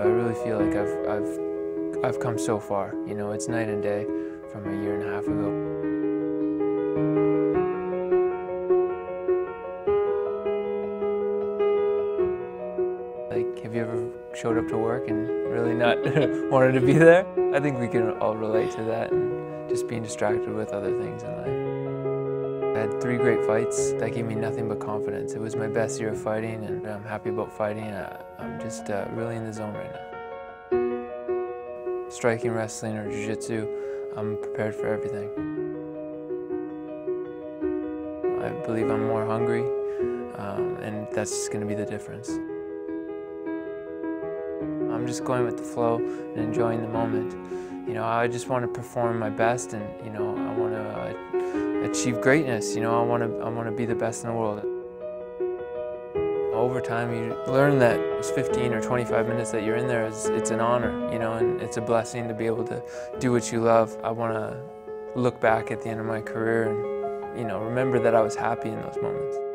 I really feel like I've come so far. You know, it's night and day from a year and a half ago. Like, have you ever showed up to work and really not wanted to be there? I think we can all relate to that, and just being distracted with other things in life. I had 3 great fights. That gave me nothing but confidence. It was my best year of fighting, and I'm happy about fighting. I'm just really in the zone right now. Striking, wrestling, or jiu-jitsu, I'm prepared for everything. I believe I'm more hungry, and that's just going to be the difference. I'm just going with the flow and enjoying the moment. You know, I just want to perform my best, and you know, I want to achieve greatness. You know, I want to be the best in the world. Over time, you learn that those 15 or 25 minutes that you're in there, it's an honor. You know, and it's a blessing to be able to do what you love. I want to look back at the end of my career and, you know, remember that I was happy in those moments.